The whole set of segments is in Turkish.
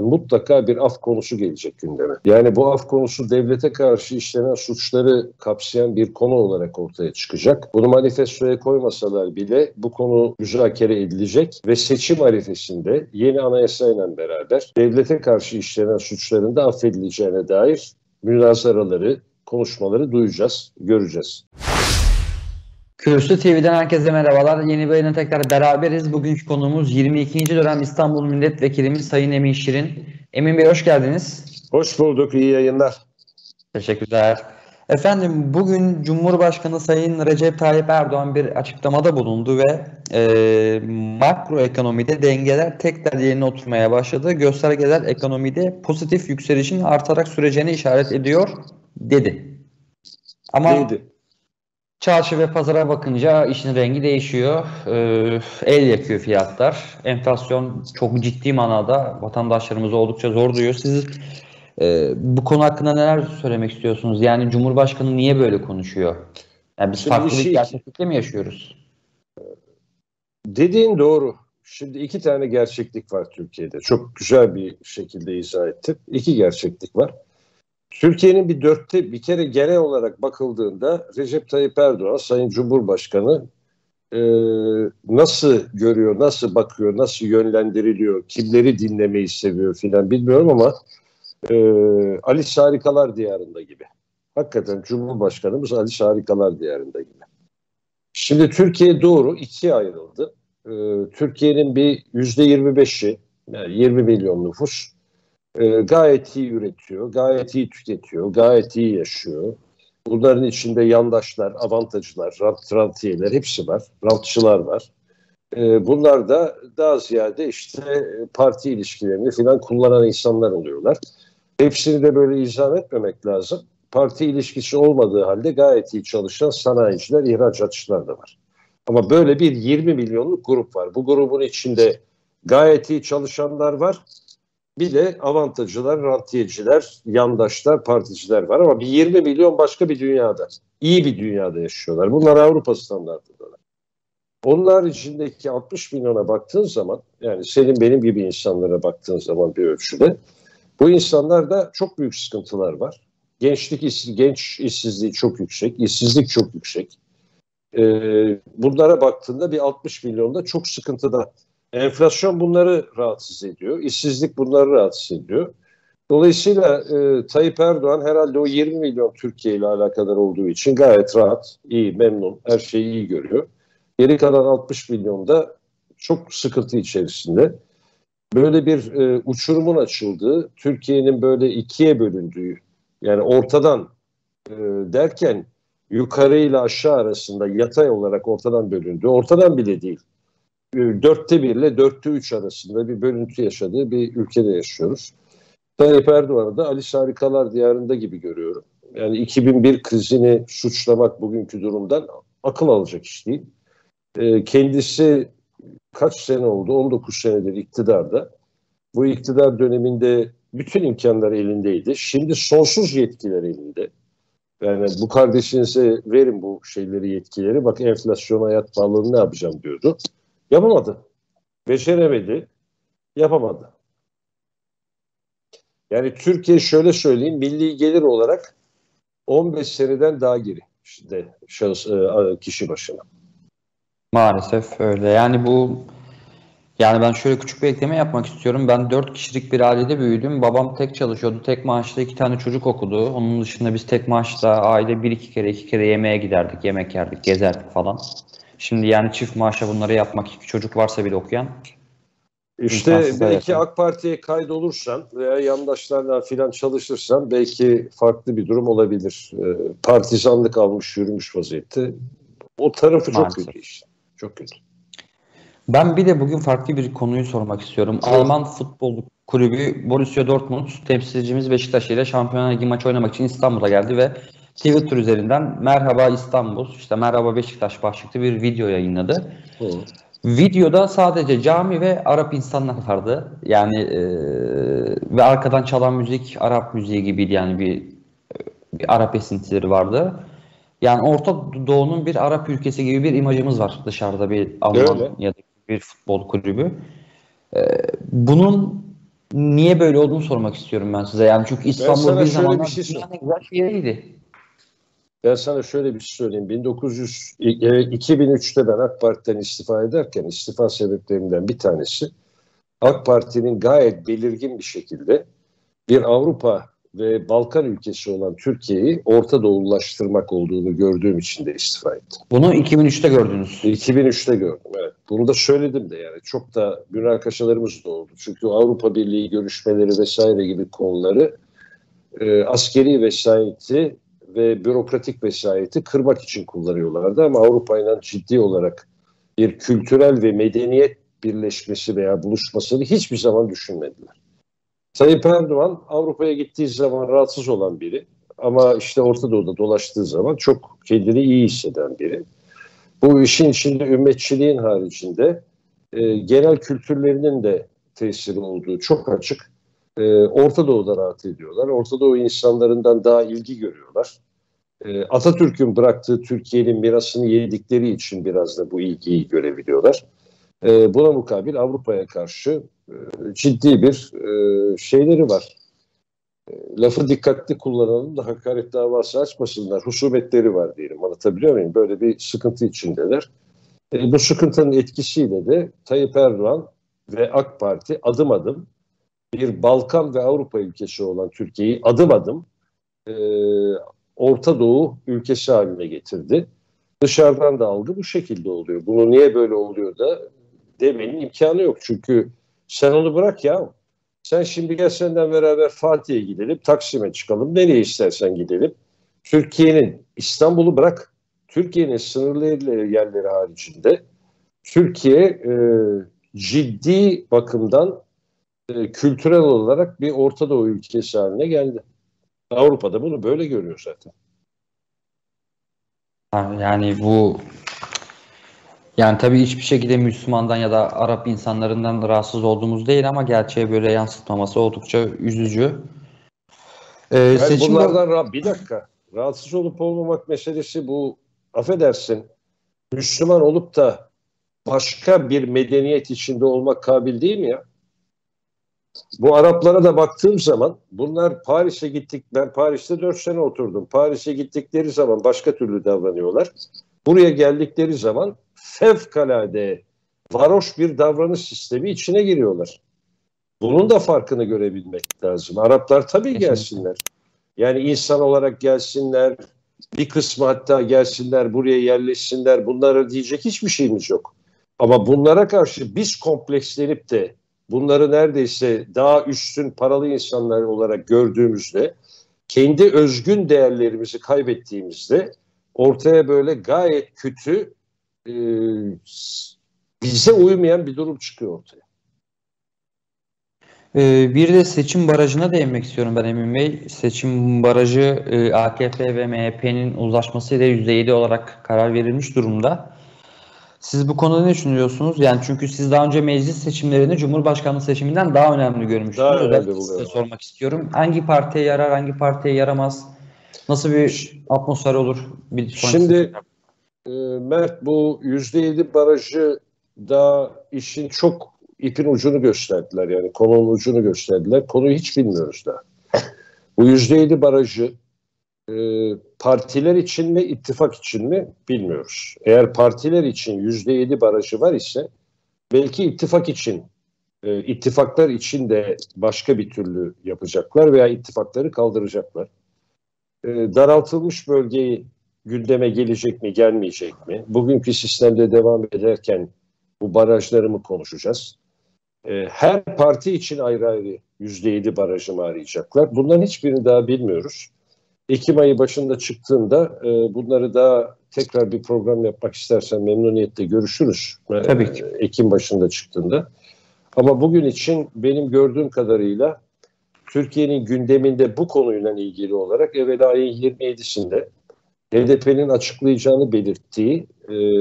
Mutlaka bir af konusu gelecek gündeme. Yani bu af konusu devlete karşı işlenen suçları kapsayan bir konu olarak ortaya çıkacak. Bunu manifestoya koymasalar bile bu konu müzakere edilecek ve seçim arifesinde yeni anayasayla beraber devlete karşı işlenen suçların da affedileceğine dair münazaraları, konuşmaları duyacağız, göreceğiz. Kürsü TV'den herkese merhabalar. Yeni bölümle tekrar beraberiz. Bugünkü konuğumuz 22. dönem İstanbul Milletvekilimiz Sayın Emin Şirin. Emin Bey hoş geldiniz. Hoş bulduk. İyi yayınlar. Teşekkürler. Efendim bugün Cumhurbaşkanı Sayın Recep Tayyip Erdoğan bir açıklamada bulundu ve makroekonomide dengeler tekrar yerine oturmaya başladı. Göstergeler ekonomide pozitif yükselişin artarak süreceğini işaret ediyor dedi. Ama çarşı ve pazara bakınca işin rengi değişiyor. El yakıyor fiyatlar. Enflasyon çok ciddi manada vatandaşlarımızı oldukça zor duyuyor. Siz bu konu hakkında neler söylemek istiyorsunuz? Yani Cumhurbaşkanı niye böyle konuşuyor? Yani biz farklı bir gerçeklikle mi yaşıyoruz? Dediğin doğru. Şimdi iki tane gerçeklik var Türkiye'de. Çok güzel bir şekilde izah ettim. İki gerçeklik var. Türkiye'nin bir kere genel olarak bakıldığında Recep Tayyip Erdoğan, Sayın Cumhurbaşkanı nasıl görüyor, nasıl bakıyor, nasıl yönlendiriliyor, kimleri dinlemeyi seviyor filan bilmiyorum ama Alice Harikalar diyarında gibi. Hakikaten Cumhurbaşkanımız Alice Harikalar diyarında gibi. Şimdi Türkiye doğru ikiye ayrıldı. Türkiye'nin bir %25'i, yani 20 milyon nüfus, gayet iyi üretiyor, gayet iyi tüketiyor, gayet iyi yaşıyor. Bunların içinde yandaşlar, avantajcılar, rantiyeler hepsi var, rantçılar var. Bunlar da daha ziyade işte parti ilişkilerini falan kullanan insanlar oluyorlar. Hepsini de böyle izah etmemek lazım. Parti ilişkisi olmadığı halde gayet iyi çalışan sanayiciler, ihracatçılar da var. Ama böyle bir 20 milyonluk grup var. Bu grubun içinde gayet iyi çalışanlar var. Bir de avantajcılar, rantiyeciler, yandaşlar, particiler var ama bir 20 milyon başka bir dünyada, iyi bir dünyada yaşıyorlar. Bunlar Avrupa standartındalar. Onun haricindeki 60 milyona baktığın zaman, yani senin benim gibi insanlara baktığın zaman bir ölçüde, bu insanlarda çok büyük sıkıntılar var. Genç işsizliği çok yüksek, işsizlik çok yüksek. Bunlara baktığında bir 60 milyonda çok sıkıntıda. Enflasyon bunları rahatsız ediyor. İşsizlik bunları rahatsız ediyor. Dolayısıyla Tayyip Erdoğan herhalde o 20 milyon Türkiye ile alakadar olduğu için gayet rahat, iyi, memnun, her şeyi iyi görüyor. Geri kalan 60 milyon da çok sıkıntı içerisinde. Böyle bir uçurumun açıldığı, Türkiye'nin böyle ikiye bölündüğü, yani ortadan derken yukarı ile aşağı arasında yatay olarak ortadan bölündüğü, ortadan bile değil. 4'te 1 ile 4'te 3 arasında bir bölüntü yaşadığı bir ülkede yaşıyoruz. Tayyip Erdoğan'ı da Alice Harikalar diyarında gibi görüyorum. Yani 2001 krizini suçlamak bugünkü durumdan akıl alacak iş değil. Kendisi kaç sene oldu? 19 senedir iktidarda. Bu iktidar döneminde bütün imkanlar elindeydi. Şimdi sonsuz yetkiler elinde. Yani bu kardeşinize verin bu şeyleri, yetkileri. Bak enflasyon, hayat pahalılığını ne yapacağım diyordu. Yapamadı. Beceremedi. Yapamadı. Yani Türkiye şöyle söyleyeyim, milli gelir olarak 15 seneden daha geri işte kişi başına. Maalesef öyle. Yani ben şöyle küçük bir ekleme yapmak istiyorum. Ben 4 kişilik bir ailede büyüdüm. Babam tek çalışıyordu. Tek maaşla 2 tane çocuk okudu. Onun dışında biz tek maaşla aile 1-2 kere yemeğe giderdik, yemek yerdik, gezerdik falan. Şimdi yani çift maaşa bunları yapmak, çocuk varsa bile okuyan. İşte belki AK Parti'ye kaydolursan veya yandaşlarla filan çalışırsan belki farklı bir durum olabilir. Partizanlık almış yürümüş vaziyette. O tarafı çok kötü işte. Çok kötü. Ben bir de bugün farklı bir konuyu sormak istiyorum. Evet. Alman futbol kulübü Borussia Dortmund temsilcimiz Beşiktaş ile Şampiyonlar Ligi maçı oynamak için İstanbul'a geldi ve Twitter üzerinden merhaba İstanbul, işte merhaba Beşiktaş başlıklı bir video yayınladı. Evet. Videoda sadece cami ve Arap insanlar vardı. Yani ve arkadan çalan müzik Arap müziği gibiydi, yani bir Arap esintileri vardı. Yani Orta Doğu'nun bir Arap ülkesi gibi bir imajımız var dışarıda, bir Alman ya da bir futbol kulübü. Bunun niye böyle olduğunu sormak istiyorum ben size. Yani çünkü İstanbul bir zamanlar güzel bir yeriydi. Ben sana şöyle bir şey söyleyeyim. 2003'te ben AK Parti'den istifa ederken istifa sebeplerimden bir tanesi AK Parti'nin gayet belirgin bir şekilde bir Avrupa ve Balkan ülkesi olan Türkiye'yi Orta Doğulaştırmak olduğunu gördüğüm için de istifa ettim. Bunu 2003'te gördünüz. 2003'te gördüm, evet. Bunu da söyledim de yani. Çok da münakaşalarımız da oldu. Çünkü Avrupa Birliği görüşmeleri vesaire gibi konuları askeri vesayeti ve bürokratik vesayeti kırmak için kullanıyorlardı. Ama Avrupa'yla ciddi olarak bir kültürel ve medeniyet birleşmesi veya buluşmasını hiçbir zaman düşünmediler. Tayyip Erdoğan Avrupa'ya gittiği zaman rahatsız olan biri ama işte Orta Doğu'da dolaştığı zaman çok kendini iyi hisseden biri. Bu işin içinde ümmetçiliğin haricinde genel kültürlerinin de tesiri olduğu çok açık. Orta Doğu'da rahat ediyorlar. Orta Doğu insanlarından daha ilgi görüyorlar. Atatürk'ün bıraktığı Türkiye'nin mirasını yedikleri için biraz da bu ilgiyi görebiliyorlar. Buna mukabil Avrupa'ya karşı ciddi bir şeyleri var. Lafı dikkatli kullanalım da hakaret davası açmasınlar. Husumetleri var diyelim. Anlatabiliyor muyum? Böyle bir sıkıntı içindeler. Bu sıkıntının etkisiyle de Tayyip Erdoğan ve AK Parti adım adım bir Balkan ve Avrupa ülkesi olan Türkiye'yi adım adım Orta Doğu ülkesi haline getirdi. Dışarıdan da algı bu şekilde oluyor. Bunu niye böyle oluyor da demenin imkanı yok. Çünkü sen onu bırak ya. Sen şimdi gel senden beraber Fatih'e gidelim, Taksim'e çıkalım, nereye istersen gidelim. Türkiye'nin, İstanbul'u bırak, Türkiye'nin sınırlı yerleri haricinde Türkiye ciddi bakımdan kültürel olarak bir Orta Doğu ülkesi haline geldi. Avrupa'da bunu böyle görüyor zaten. Yani bu... Yani tabii hiçbir şekilde Müslümandan ya da Arap insanlarından rahatsız olduğumuz değil ama gerçeğe böyle yansıtmaması oldukça üzücü. Yani bunlardan bir dakika. Rahatsız olup olmamak meselesi bu, affedersin, Müslüman olup da başka bir medeniyet içinde olmak kabil değil mi ya? Bu Araplara da baktığım zaman bunlar Paris'e gittik, ben Paris'te 4 sene oturdum. Paris'e gittikleri zaman başka türlü davranıyorlar. Buraya geldikleri zaman fevkalade varoş bir davranış sistemi içine giriyorlar. Bunun da farkını görebilmek lazım. Araplar tabii gelsinler. Yani insan olarak gelsinler, bir kısmı hatta gelsinler, buraya yerleşsinler. Bunlara diyecek hiçbir şeyimiz yok. Ama bunlara karşı biz komplekslenip de bunları neredeyse daha üstün paralı insanlar olarak gördüğümüzde, kendi özgün değerlerimizi kaybettiğimizde ortaya böyle gayet kötü, bize uymayan bir durum çıkıyor ortaya. Bir de seçim barajına değinmek istiyorum ben Emin Bey. Seçim barajı AKP ve MHP'nin uzlaşmasıyla %7 olarak karar verilmiş durumda. Siz bu konuda ne düşünüyorsunuz? Yani çünkü siz daha önce meclis seçimlerini Cumhurbaşkanlığı seçiminden daha önemli görmüştünüz. Daha önemli size sormak istiyorum. Hangi partiye yarar, hangi partiye yaramaz? Nasıl bir atmosfer olur? Şimdi Mert, bu %7 barajı da işin çok ipin ucunu gösterdiler. Yani konunun ucunu gösterdiler. Konuyu hiç bilmiyoruz daha. Bu %7 barajı partiler için mi, ittifak için mi bilmiyoruz. Eğer partiler için %7 barajı var ise belki ittifak için, ittifaklar için de başka bir türlü yapacaklar veya ittifakları kaldıracaklar. Daraltılmış bölgeyi gündeme gelecek mi, gelmeyecek mi? Bugünkü sistemde devam ederken bu barajları mı konuşacağız? Her parti için ayrı ayrı %7 barajı mı arayacaklar? Bunların hiçbirini daha bilmiyoruz. Ekim ayı başında çıktığında bunları daha tekrar bir program yapmak istersen memnuniyetle görüşürüz. Tabii ki. Ekim başında çıktığında. Ama bugün için benim gördüğüm kadarıyla Türkiye'nin gündeminde bu konuyla ilgili olarak evvela ayın 27'sinde HDP'nin açıklayacağını belirttiği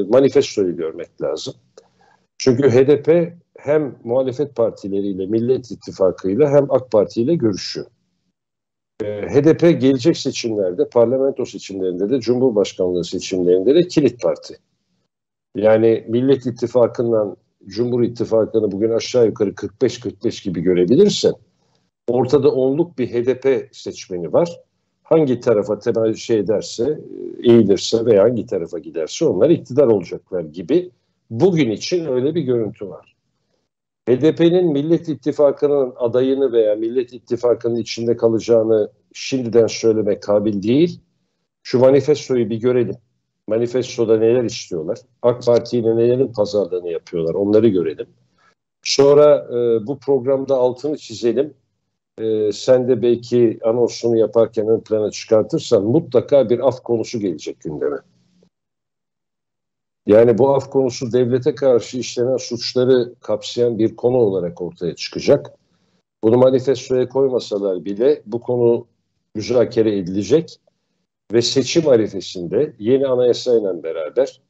manifestoyu görmek lazım. Çünkü HDP hem muhalefet partileriyle, Millet İttifakı'yla hem AK Parti ile görüşüyor. HDP gelecek seçimlerde, parlamento seçimlerinde de, Cumhurbaşkanlığı seçimlerinde de kilit parti. Yani Millet İttifakı'ndan Cumhur İttifakı'nı bugün aşağı yukarı 45-45 gibi görebilirsin. Ortada onluk bir HDP seçmeni var. Hangi tarafa temel şey ederse, eğilirse veya hangi tarafa giderse onlar iktidar olacaklar gibi bugün için öyle bir görüntü var. HDP'nin Millet İttifakı'nın adayını veya Millet İttifakı'nın içinde kalacağını şimdiden söylemek kabil değil. Şu manifestoyu bir görelim. Manifestoda neler istiyorlar? AK Parti ile nelerin pazarlığını yapıyorlar? Onları görelim. Sonra bu programda altını çizelim. Sen de belki anonsunu yaparken ön plana çıkartırsan mutlaka bir af konusu gelecek gündeme. Yani bu af konusu devlete karşı işlenen suçları kapsayan bir konu olarak ortaya çıkacak. Bunu manifestoya koymasalar bile bu konu müzakere edilecek ve seçim arifesinde yeni anayasayla beraber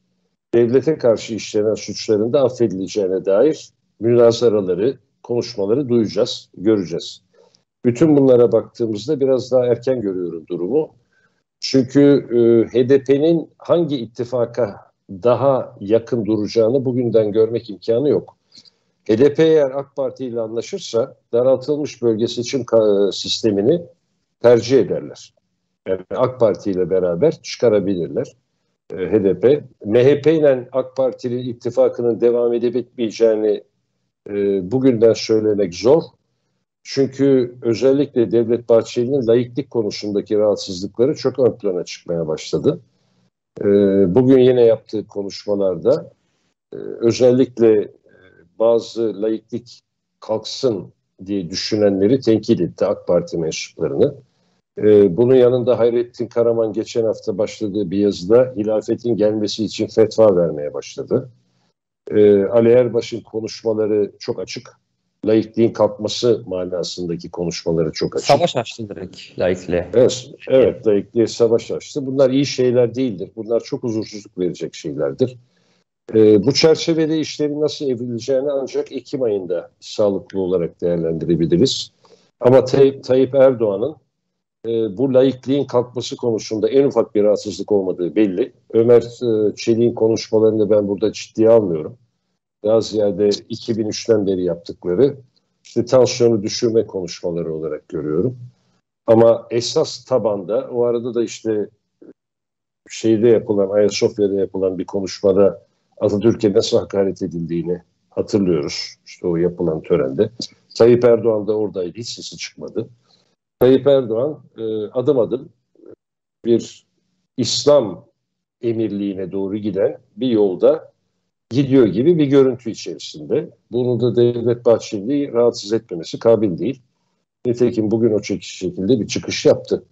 devlete karşı işlenen suçların da affedileceğine dair münazaraları, konuşmaları duyacağız, göreceğiz. Bütün bunlara baktığımızda biraz daha erken görüyorum durumu. Çünkü HDP'nin hangi ittifaka daha yakın duracağını bugünden görmek imkanı yok. HDP eğer AK Parti ile anlaşırsa daraltılmış bölge seçim sistemini tercih ederler. Yani AK Parti ile beraber çıkarabilirler HDP. MHP ile AK Parti'nin ittifakının devam edip etmeyeceğini bugünden söylemek zor. Çünkü özellikle Devlet Bahçeli'nin laiklik konusundaki rahatsızlıkları çok ön plana çıkmaya başladı. Bugün yine yaptığı konuşmalarda özellikle bazı laiklik kalksın diye düşünenleri tenkit etti, AK Parti mensuplarını. Bunun yanında Hayrettin Karaman geçen hafta başladığı bir yazıda hilafetin gelmesi için fetva vermeye başladı. Ali Erbaş'ın konuşmaları çok açık. Laikliğin kalkması manasındaki konuşmaları çok açık. Savaş açtı direkt laikliğe. Evet, laikliğe savaş açtı. Bunlar iyi şeyler değildir. Bunlar çok huzursuzluk verecek şeylerdir. Bu çerçevede işlerin nasıl evrileceğini ancak Ekim ayında sağlıklı olarak değerlendirebiliriz. Ama Tayyip Erdoğan'ın bu laikliğin kalkması konusunda en ufak bir rahatsızlık olmadığı belli. Ömer Çelik'in konuşmalarını ben burada ciddiye almıyorum. Daha ziyade 2003'ten beri yaptıkları işte tansiyonu düşürme konuşmaları olarak görüyorum. Ama esas tabanda o arada da işte Ayasofya'da yapılan bir konuşmada Atatürk'e nasıl hakaret edildiğini hatırlıyoruz. İşte o yapılan törende. Tayyip Erdoğan da oradaydı. Hiç sesi çıkmadı. Tayyip Erdoğan adım adım bir İslam emirliğine doğru giden bir yolda gidiyor gibi bir görüntü içerisinde. Bunu da Devlet Bahçeli'yi rahatsız etmemesi kabil değil. Nitekim bugün o şekilde bir çıkış yaptı.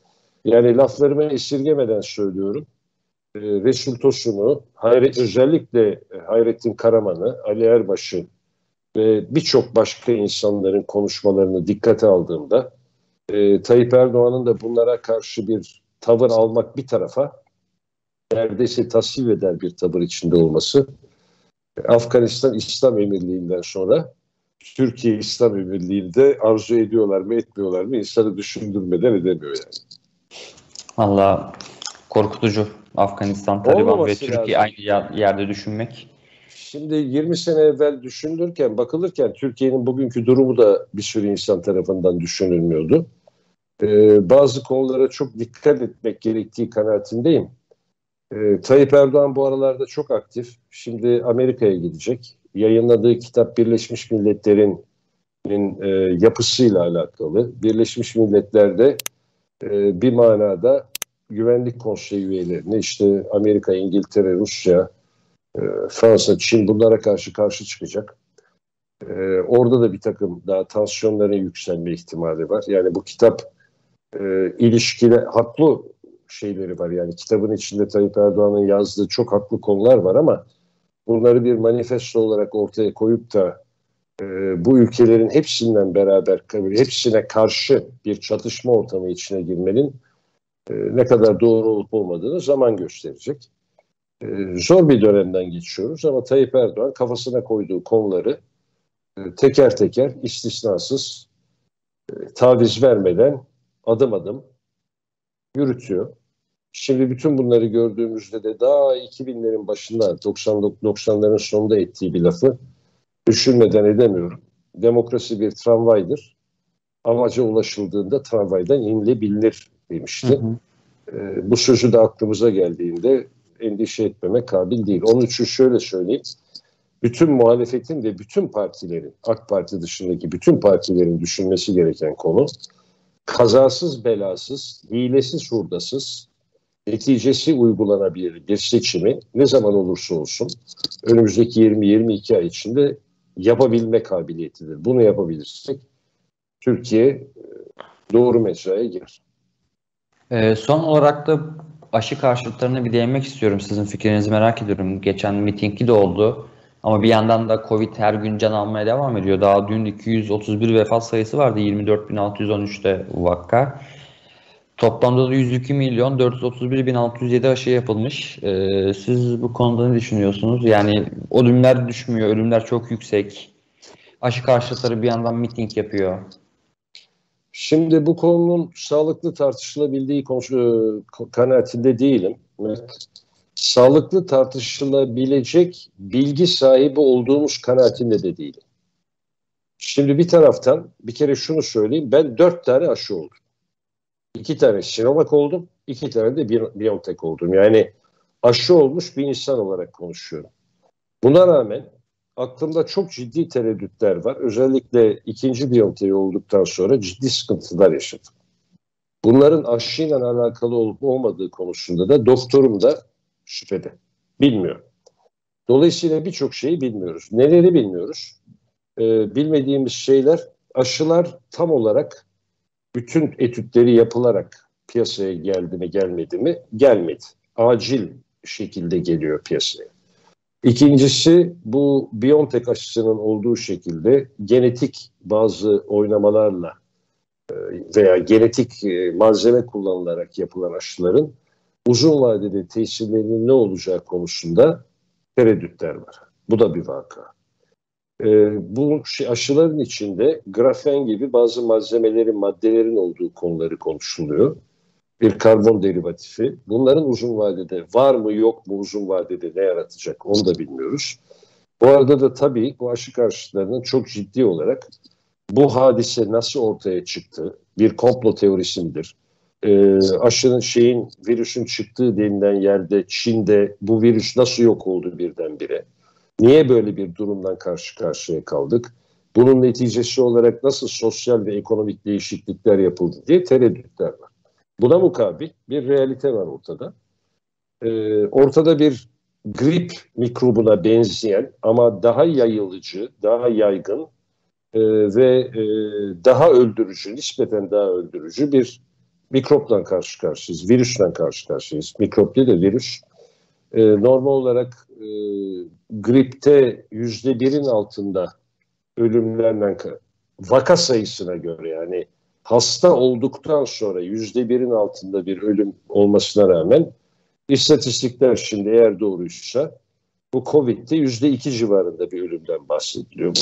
Yani laflarımı esirgemeden söylüyorum. Resul Tosun'u, özellikle Hayrettin Karaman'ı, Ali Erbaş'ı ve birçok başka insanların konuşmalarını dikkate aldığımda Tayyip Erdoğan'ın da bunlara karşı bir tavır almak bir tarafa, neredeyse tasvip eder bir tavır içinde olması, Afganistan İslam Emirliği'nden sonra Türkiye İslam Emirliği'nde arzu ediyorlar mı etmiyorlar mı insanı düşündürmeden edemiyor yani. Valla korkutucu. Afganistan, Taliban ve Türkiye lazım. Aynı yerde düşünmek. Şimdi 20 sene evvel düşünülürken, bakılırken Türkiye'nin bugünkü durumu da bir sürü insan tarafından düşünülmüyordu. Bazı konulara çok dikkat etmek gerektiği kanaatindeyim. Tayyip Erdoğan bu aralarda çok aktif. Şimdi Amerika'ya gidecek. Yayınladığı kitap Birleşmiş Milletler'in yapısıyla alakalı. Birleşmiş Milletler'de bir manada Güvenlik Konseyi üyelerine işte Amerika, İngiltere, Rusya, Fransa, Çin bunlara karşı çıkacak. Orada da bir takım daha tansiyonların yükselme ihtimali var. Yani bu kitap ilişkiler haklı şeyleri var. Yani kitabın içinde Tayyip Erdoğan'ın yazdığı çok haklı konular var ama bunları bir manifesto olarak ortaya koyup da bu ülkelerin hepsine karşı bir çatışma ortamı içine girmenin ne kadar doğru olup olmadığını zaman gösterecek. Zor bir dönemden geçiyoruz ama Tayyip Erdoğan kafasına koyduğu konuları teker teker istisnasız taviz vermeden adım adım yürütüyor. Şimdi bütün bunları gördüğümüzde de daha 2000'lerin başında, 90'ların sonunda ettiği bir lafı düşünmeden edemiyorum. Demokrasi bir tramvaydır. Amaca ulaşıldığında tramvaydan inilebilir demişti. Hı hı. Bu sözü de aklımıza geldiğinde endişe etmeme kabil değil. Onun için şöyle söyleyeyim. Bütün muhalefetin ve bütün partilerin, AK Parti dışındaki bütün partilerin düşünmesi gereken konu, kazasız, belasız, hilesiz, hurdasız, neticesi uygulanabilir bir seçimi ne zaman olursa olsun önümüzdeki 20-22 ay içinde yapabilme kabiliyetidir. Bunu yapabilirsek Türkiye doğru mecraya girer. Son olarak da aşı karşıtlarına bir değinmek istiyorum. Sizin fikrinizi merak ediyorum. Geçen mitingi de oldu. Ama bir yandan da Covid her gün can almaya devam ediyor. Daha dün 231 vefat sayısı vardı. 24.613'te vaka. Toplamda da 102.431.607 aşı yapılmış. Siz bu konuda ne düşünüyorsunuz? Yani ölümler düşmüyor, ölümler çok yüksek. Aşı karşıtları bir yandan miting yapıyor. Şimdi bu konunun sağlıklı tartışılabildiği kanaatinde değilim. Evet. Sağlıklı tartışılabilecek bilgi sahibi olduğumuz kanaatinde de değilim. Şimdi bir taraftan bir kere şunu söyleyeyim. Ben 4 tane aşı oldum. 2 tane Sinovac oldum. 2 tane de BioNTech oldum. Yani aşı olmuş bir insan olarak konuşuyorum. Buna rağmen aklımda çok ciddi tereddütler var. Özellikle 2. BioNTech olduktan sonra ciddi sıkıntılar yaşadım. Bunların aşıyla alakalı olup olmadığı konusunda da doktorum da şüphede. Bilmiyorum. Dolayısıyla birçok şeyi bilmiyoruz. Neleri bilmiyoruz? Bilmediğimiz şeyler, aşılar tam olarak bütün etütleri yapılarak piyasaya geldi mi gelmedi mi? Gelmedi. Acil şekilde geliyor piyasaya. İkincisi bu BioNTech aşısının olduğu şekilde genetik bazı oynamalarla veya genetik malzeme kullanılarak yapılan aşıların uzun vadede tesirlerinin ne olacağı konusunda tereddütler var. Bu da bir vaka. Bu aşıların içinde grafen gibi bazı maddelerin olduğu konuları konuşuluyor. Bir karbon derivatifi. Bunların uzun vadede var mı yok mu, uzun vadede ne yaratacak onu da bilmiyoruz. Bu arada da tabii bu aşı karşıtlarının çok ciddi olarak bu hadise nasıl ortaya çıktı? Bir komplo teorisi midir? Aşının virüsün çıktığı denilen yerde, Çin'de bu virüs nasıl yok oldu birdenbire? Niye böyle bir durumdan karşı karşıya kaldık? Bunun neticesi olarak nasıl sosyal ve ekonomik değişiklikler yapıldı diye tereddütler var. Buna mukabil bir realite var ortada. Ortada bir grip mikrobuna benzeyen ama daha yayılıcı, daha yaygın ve daha öldürücü, nispeten daha öldürücü bir mikropla karşı karşıyayız, virüsle karşı karşıyayız. Mikrop değil de virüs. Normal olarak gripte %1'in altında ölümlerden, vaka sayısına göre yani hasta olduktan sonra %1'in altında bir ölüm olmasına rağmen istatistikler şimdi eğer doğruysa bu Covid'de %2 civarında bir ölümden bahsediliyor. Bu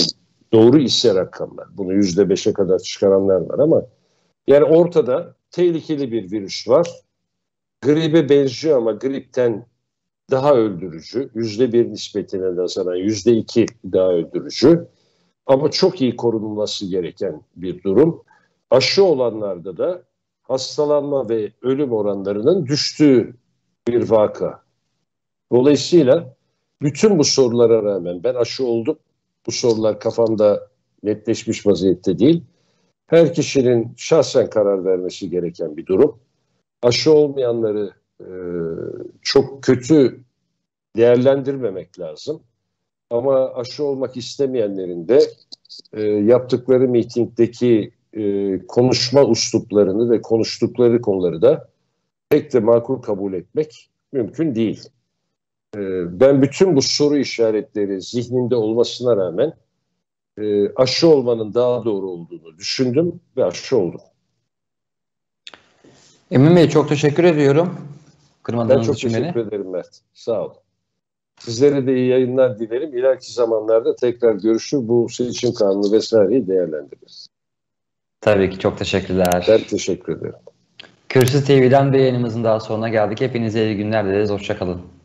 doğru ise rakamlar. Bunu %5'e kadar çıkaranlar var ama yani ortada tehlikeli bir virüs var. Gribe benziyor ama gripten daha öldürücü. %1 nispetine nazaran %2 daha öldürücü. Ama çok iyi korunulması gereken bir durum. Aşı olanlarda da hastalanma ve ölüm oranlarının düştüğü bir vaka. Dolayısıyla bütün bu sorulara rağmen ben aşı oldum. Bu sorular kafamda netleşmiş vaziyette değil. Her kişinin şahsen karar vermesi gereken bir durum. Aşı olmayanları çok kötü değerlendirmemek lazım. Ama aşı olmak istemeyenlerin de yaptıkları mitingdeki konuşma üsluplarını ve konuştukları konuları da pek de makul kabul etmek mümkün değil. Ben bütün bu soru işaretleri zihnimde olmasına rağmen aşı olmanın daha doğru olduğunu düşündüm ve aşı oldum. Emin Bey çok teşekkür ediyorum. Ben çok teşekkür ederim Mert. Sağ olun. Sizlere de iyi yayınlar dilerim. İleriki zamanlarda tekrar görüşür. Bu seçim kanunu vesaireyi değerlendiririz. Tabii ki çok teşekkürler. Ben teşekkür ederim. Kürsü TV'den bir yayınımızın daha sonuna geldik. Hepinize iyi günler dileriz. Hoşça kalın.